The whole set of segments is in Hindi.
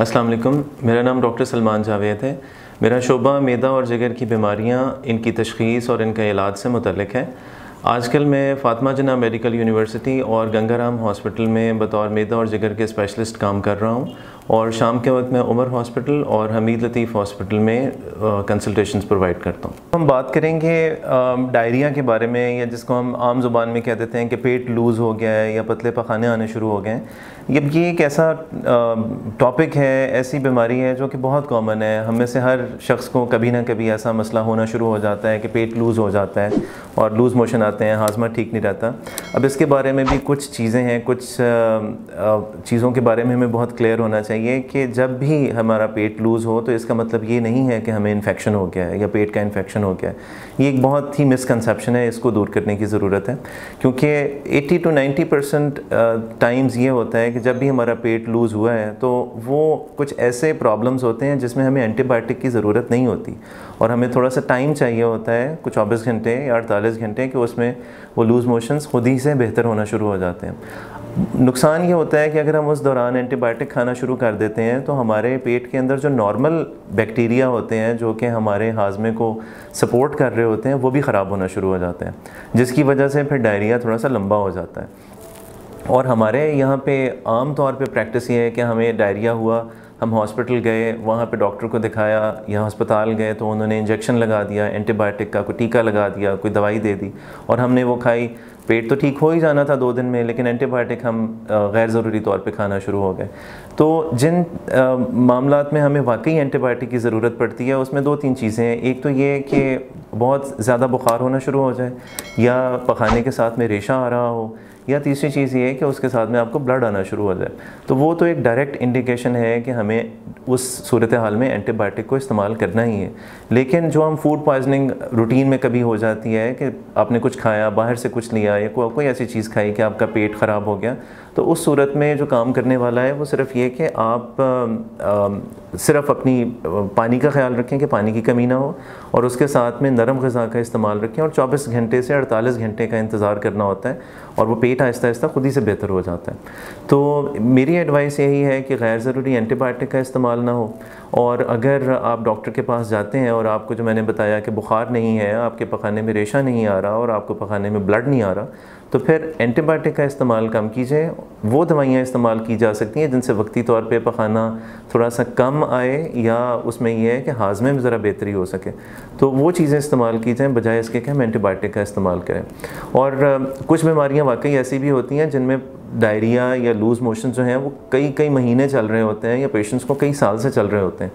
अस्सलाम वालेकुम, मेरा नाम डॉक्टर सलमान जावेद है। मेरा शोबा मैदा और जिगर की बीमारियाँ, इनकी तशख़ीस और इनका इलाज से मुतल्लिक़ है। आजकल मैं फ़ातिमा जना मेडिकल यूनिवर्सिटी और गंगाराम हॉस्पिटल में बतौर मैदा और जिगर के स्पेशलिस्ट काम कर रहा हूँ और शाम के वक्त मैं उमर हॉस्पिटल और हमीद लतीफ़ हॉस्पिटल में कंसल्टेशंस प्रोवाइड करता हूँ। हम बात करेंगे डायरिया के बारे में, या जिसको हम आम ज़ुबान में कह देते हैं कि पेट लूज़ हो गया है या पतले पखाने आने शुरू हो गए हैं। ये एक ऐसा टॉपिक है, ऐसी बीमारी है जो कि बहुत कॉमन है। हम में से हर शख्स को कभी ना कभी ऐसा मसला होना शुरू हो जाता है कि पेट लूज़ हो जाता है और लूज़ मोशन आते हैं, हाजमा ठीक नहीं रहता। अब इसके बारे में भी कुछ चीज़ें हैं, कुछ चीज़ों के बारे में हमें बहुत क्लियर होना चाहिए कि जब भी हमारा पेट लूज़ हो तो इसका मतलब ये नहीं है कि हमें इन्फेक्शन हो गया है या पेट का इन्फेक्शन हो गया है। ये एक बहुत ही मिसकंसेप्शन है, इसको दूर करने की ज़रूरत है, क्योंकि 80 to 90% टाइम्स ये होता है कि जब भी हमारा पेट लूज़ हुआ है तो वो कुछ ऐसे प्रॉब्लम्स होते हैं जिसमें हमें एंटीबायोटिक की ज़रूरत नहीं होती और हमें थोड़ा सा टाइम चाहिए होता है, कुछ 24 घंटे या 48 घंटे, कि उसमें वो लूज़ मोशंस खुद ही से बेहतर होना शुरू हो जाते हैं। नुकसान ये होता है कि अगर हम उस दौरान एंटीबायोटिक खाना शुरू कर देते हैं तो हमारे पेट के अंदर जो नॉर्मल बैक्टीरिया होते हैं जो कि हमारे हाजमे को सपोर्ट कर रहे होते हैं, वो भी ख़राब होना शुरू हो जाते हैं, जिसकी वजह से फिर डायरिया थोड़ा सा लंबा हो जाता है। और हमारे यहाँ पे आम तौर पे प्रैक्टिस ये है कि हमें डायरिया हुआ, हम हॉस्पिटल गए, वहाँ पे डॉक्टर को दिखाया या अस्पताल गए तो उन्होंने इंजेक्शन लगा दिया एंटीबायोटिक का, कोई टीका लगा दिया, कोई दवाई दे दी और हमने वो खाई। पेट तो ठीक हो ही जाना था 2 दिन में, लेकिन एंटीबायोटिक हम गैर ज़रूरी तौर पे खाना शुरू हो गए। तो जिन मामलात में हमें वाकई एंटीबायोटिक की ज़रूरत पड़ती है उसमें 2-3 चीज़ें हैं। एक तो ये कि बहुत ज़्यादा बुखार होना शुरू हो जाए या पखाने के साथ में रेशा आ रहा हो, या तीसरी चीज़ ये है कि उसके साथ में आपको ब्लड आना शुरू हो जाए, तो वो तो एक डायरेक्ट इंडिकेशन है कि हमें उस सूरत हाल में एंटीबायोटिक को इस्तेमाल करना ही है। लेकिन जो हम फूड पॉइजनिंग रूटीन में कभी हो जाती है कि आपने कुछ खाया, बाहर से कुछ लिया या कोई ऐसी चीज़ खाई कि आपका पेट ख़राब हो गया, तो उस सूरत में जो काम करने वाला है वो सिर्फ ये कि आप सिर्फ अपनी पानी का ख्याल रखें कि पानी की कमी ना हो, और उसके साथ में नरम ग़िज़ा का इस्तेमाल रखें और 24 घंटे से 48 घंटे का इंतज़ार करना होता है और वो पेट आहिस्ता आहिस्ता ख़ुद ही से बेहतर हो जाता है। तो मेरी एडवाइस यही है कि गैर ज़रूरी एंटीबायोटिक का इस्तेमाल ना हो, और अगर आप डॉक्टर के पास जाते हैं और आपको, जो मैंने बताया कि बुखार नहीं है, आपके पखाने में रेशा नहीं आ रहा और आपको पखाने में ब्लड नहीं आ रहा, तो फिर एंटीबायोटिक का इस्तेमाल कम कीजिए। वो दवाइयाँ इस्तेमाल की जा सकती हैं जिनसे वक्ती तौर पे पखाना थोड़ा सा कम आए या उसमें यह है कि हाजमे में ज़रा बेहतरी हो सके, तो वो चीज़ें इस्तेमाल की जाएँ बजाय इसके कि हम एंटीबायोटिक का इस्तेमाल करें। और कुछ बीमारियाँ वाकई ऐसी भी होती हैं जिनमें डायरिया या लूज़ मोशन जो हैं वो कई महीने चल रहे होते हैं या पेशेंट्स को कई साल से चल रहे होते हैं।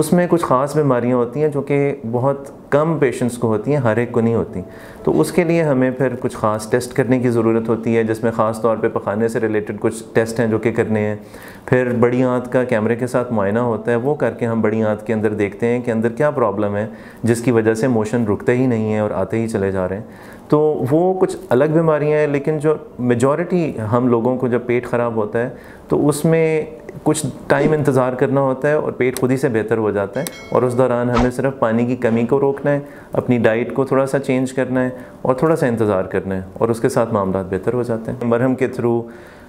उसमें कुछ ख़ास बीमारियां होती हैं जो कि बहुत कम पेशेंट्स को होती हैं, हर एक को नहीं होती, तो उसके लिए हमें फिर कुछ ख़ास टेस्ट करने की ज़रूरत होती है, जिसमें ख़ास तौर पे पखाने से रिलेटेड कुछ टेस्ट हैं जो कि करने हैं। फिर बड़ी आंत का कैमरे के साथ मुआयना होता है, वो करके हम बड़ी आंत के अंदर देखते हैं कि अंदर क्या प्रॉब्लम है जिसकी वजह से मोशन रुकते ही नहीं है और आते ही चले जा रहे हैं। तो वो कुछ अलग बीमारियां हैं, लेकिन जो मेजॉरिटी हम लोगों को जब पेट ख़राब होता है तो उसमें कुछ टाइम इंतज़ार करना होता है और पेट खुद ही से बेहतर हो जाता है, और उस दौरान हमें सिर्फ पानी की कमी को रोकना है, अपनी डाइट को थोड़ा सा चेंज करना है और थोड़ा सा इंतज़ार करना है, और उसके साथ मामला बेहतर हो जाते हैं। मरहम के थ्रू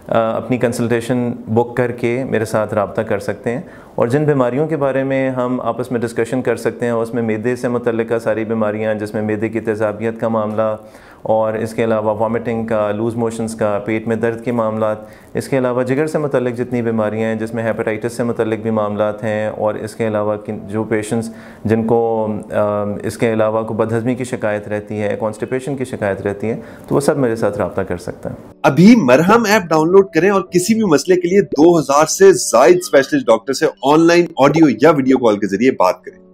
अपनी कंसल्टेशन बुक करके मेरे साथ रब्ता कर सकते हैं, और जिन बीमारियों के बारे में हम आपस में डिस्कशन कर सकते हैं उसमें मैदे से मुतल्लिक़ सारी बीमारियाँ, जिसमें मैदे की तेज़ाबियत का मामला और इसके अलावा वॉमिटिंग का, लूज़ मोशंस का, पेट में दर्द के मामला, इसके अलावा जिगर से मुतल्लिक़ जितनी बीमारियाँ हैं जिसमें हेपेटाइटिस से मुतल्लिक़ भी मामला हैं, और इसके अलावा जो पेशेंट्स जिनको इसके अलावा को बदहज़मी की शिकायत रहती है, कॉन्स्टिपेशन की शिकायत रहती है, तो वो सब मेरे साथ रब्ता कर सकते हैं। अभी मरहम ऐप डाउनलोड करें और किसी भी मसले के लिए 2000 से ज़ायद स्पेशलिस्ट डॉक्टर से ऑनलाइन ऑडियो या वीडियो कॉल के जरिए बात करें।